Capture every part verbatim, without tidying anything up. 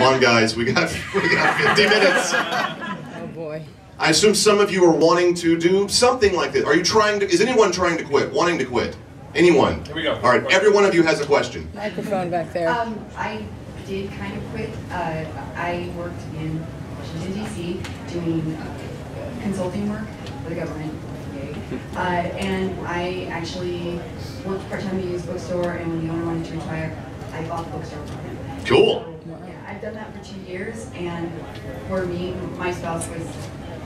Come on, guys, we got, we got fifty minutes. Oh, boy. I assume some of you are wanting to do something like this. Are you trying to, is anyone trying to quit, wanting to quit? Anyone? Here we go. All right, every one of you has a question. Microphone back there. Um, I did kind of quit. Uh, I worked in Washington, D C doing uh, consulting work for the government. Uh, and I actually worked part-time at a used bookstore, and when the owner wanted to retire, I bought the bookstore from him. Cool. So, yeah, I've done that for two years, and for me, my spouse was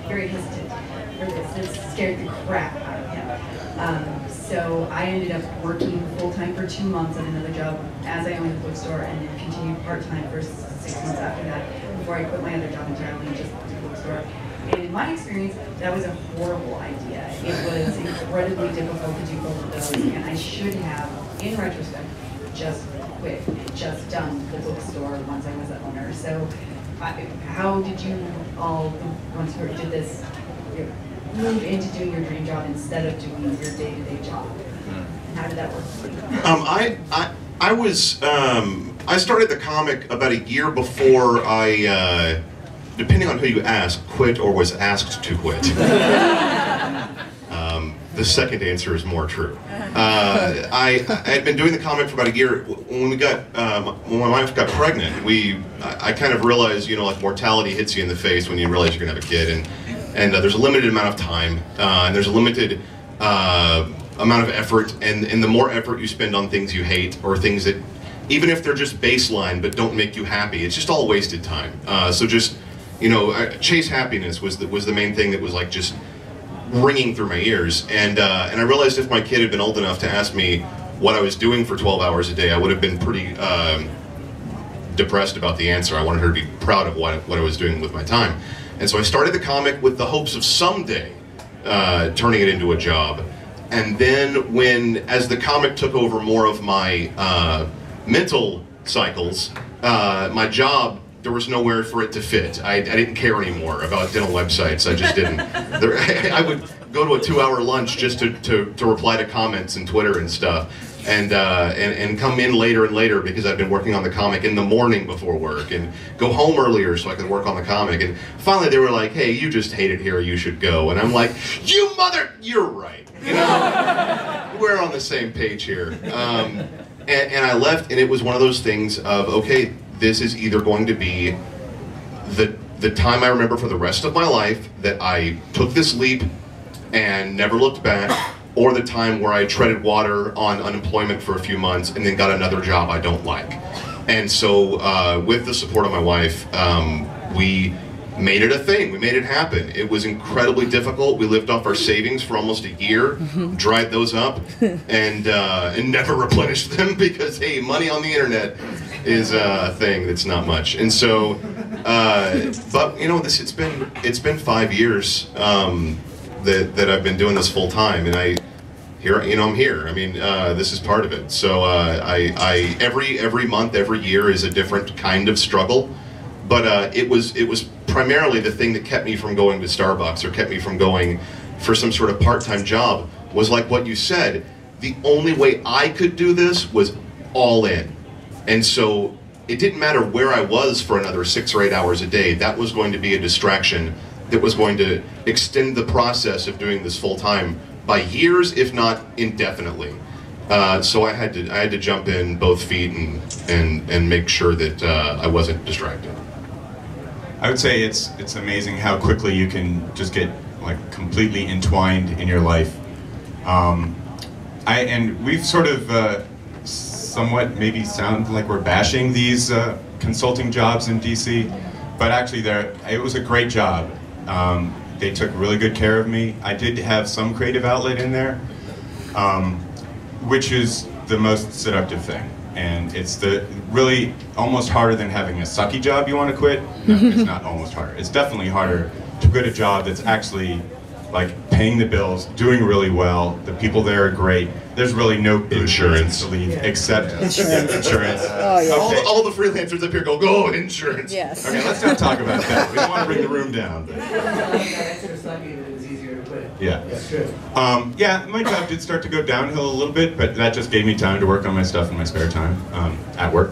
very hesitant, resistant, scared the crap out of him. Um, so I ended up working full-time for two months at another job as I owned the bookstore, and then continued part-time for six months after that before I quit my other job entirely and just did the bookstore. And in my experience, that was a horrible idea. It was incredibly difficult to do both of those, and I should have, in retrospect, just quit and just done the bookstore once I was an owner. So I, how did you all, once you did this, move into doing your dream job instead of doing your day-to-day job? And how did that work for you? Um, I, I, I was, um, I started the comic about a year before I, uh, depending on who you ask, quit or was asked to quit. um, the second answer is more true. Uh, I, I had been doing the comic for about a year. When we got, um, when my wife got pregnant, we, I, I kind of realized, you know, like mortality hits you in the face when you realize you're gonna have a kid, and and uh, there's a limited amount of time, uh, and there's a limited uh, amount of effort, and and the more effort you spend on things you hate or things that, even if they're just baseline but don't make you happy, it's just all wasted time. Uh, so just. You know, chase happiness was the, was the main thing that was like just ringing through my ears, and uh, and I realized if my kid had been old enough to ask me what I was doing for twelve hours a day, I would have been pretty um, depressed about the answer. I wanted her to be proud of what, what I was doing with my time, and so I started the comic with the hopes of someday uh, turning it into a job. And then when, as the comic took over more of my uh, mental cycles, uh, my job, there was nowhere for it to fit. I, I didn't care anymore about dental websites. I just didn't. There, I, I would go to a two-hour lunch just to, to, to reply to comments and Twitter and stuff, and, uh, and and come in later and later because I'd been working on the comic in the morning before work, and go home earlier so I could work on the comic. And finally they were like, "Hey, you just hate it here. You should go." And I'm like, "You mother, you're right. You know, we're on the same page here." Um, and, and I left, and it was one of those things of, okay, this is either going to be the the time I remember for the rest of my life that I took this leap and never looked back, or the time where I treaded water on unemployment for a few months and then got another job I don't like. And so uh, with the support of my wife, um, we made it a thing. We made it happen. It was incredibly difficult. We lived off our savings for almost a year, mm-hmm. dried those up, and, uh, and never replenished them because, hey, money on the internet is a thing that's not much. And so, uh, but you know, this it's been it's been five years um, that that I've been doing this full time, and I here you know I'm here. I mean, uh, this is part of it. So uh, I I every every month, every year is a different kind of struggle. But uh, it was it was primarily the thing that kept me from going to Starbucks or kept me from going for some sort of part-time job. Was like what you said. The only way I could do this was all in, and so it didn't matter where I was for another six or eight hours a day. That was going to be a distraction that was going to extend the process of doing this full time by years, if not indefinitely. Uh, so I had to I had to jump in both feet and and and make sure that uh, I wasn't distracted. I would say it's it's amazing how quickly you can just get like completely entwined in your life. Um, I and we've sort of uh, somewhat maybe sound like we're bashing these uh, consulting jobs in D C, but actually there it was a great job. Um, they took really good care of me. I did have some creative outlet in there, um, which is the most seductive thing. And it's the really almost harder than having a sucky job you want to quit. No, it's not almost harder. It's definitely harder to quit a job that's actually like paying the bills, doing really well. The people there are great. There's really no insurance to leave, yeah. except insurance. insurance. Oh, yeah. all, the, all the freelancers up here go, go insurance. Yes. Okay, let's not talk about that. We don't want to bring the room down. But. Yeah. That's true. Um, yeah, my job did start to go downhill a little bit, but that just gave me time to work on my stuff in my spare time um, at work.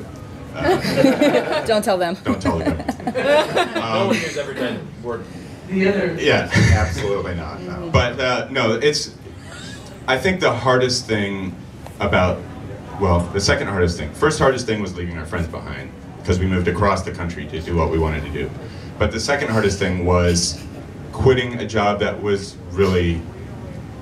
Uh, don't tell them. Don't tell them. No one here's ever done work. The other. Yeah, absolutely not. No. But uh, no, it's. I think the hardest thing about, well, the second hardest thing. First hardest thing was leaving our friends behind because we moved across the country to do what we wanted to do. But the second hardest thing was quitting a job that was really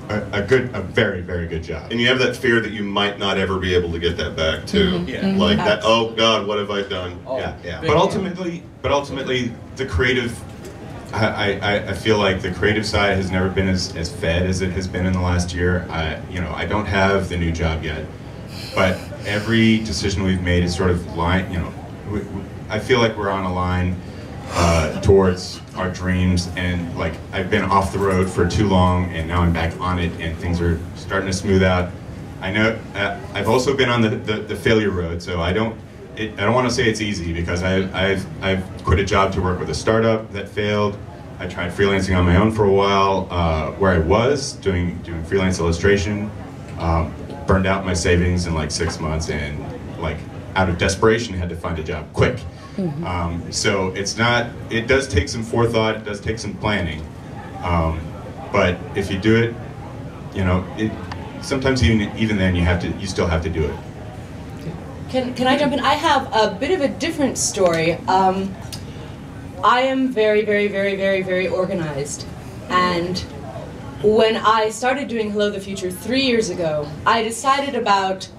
a, a good, a very, very good job. And you have that fear that you might not ever be able to get that back too. Mm-hmm. Yeah. Mm-hmm. Like that, oh God, what have I done? Oh, yeah, yeah. But ultimately, but ultimately the creative, I, I, I feel like the creative side has never been as, as fed as it has been in the last year. I, you know, I don't have the new job yet, but every decision we've made is sort of line, you know, we, we, I feel like we're on a line uh, towards our dreams, and like I've been off the road for too long and now I'm back on it and things are starting to smooth out. I know uh, I've also been on the, the, the failure road, so I don't It, I don't want to say it's easy because I, I've, I've quit a job to work with a startup that failed. I tried freelancing on my own for a while, uh, where I was doing, doing freelance illustration, um, burned out my savings in like six months and like out of desperation had to find a job quick. Mm-hmm. um, so it's not, it does take some forethought, it does take some planning, um, but if you do it, you know, it, sometimes even, even then you have to, you still have to do it. Can, can I jump in? I have a bit of a different story. Um, I am very, very, very, very, very organized. And when I started doing Hello the Future three years ago, I decided about,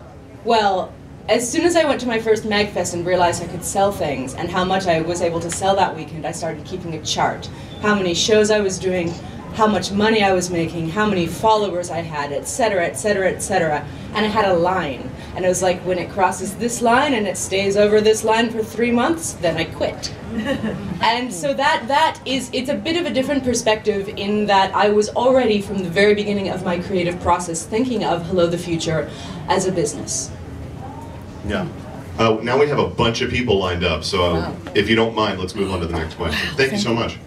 well, as soon as I went to my first MAGFest and realized I could sell things and how much I was able to sell that weekend, I started keeping a chart. How many shows I was doing, how much money I was making, how many followers I had, et cetera, et cetera, et cetera. And I had a line. And it was like, when it crosses this line and it stays over this line for three months, then I quit. And so that that is, it's a bit of a different perspective in that I was already from the very beginning of my creative process thinking of Hello the Future as a business. Yeah. Uh, now we have a bunch of people lined up, so um, wow. If you don't mind, let's move on to the next question. Thank you so much.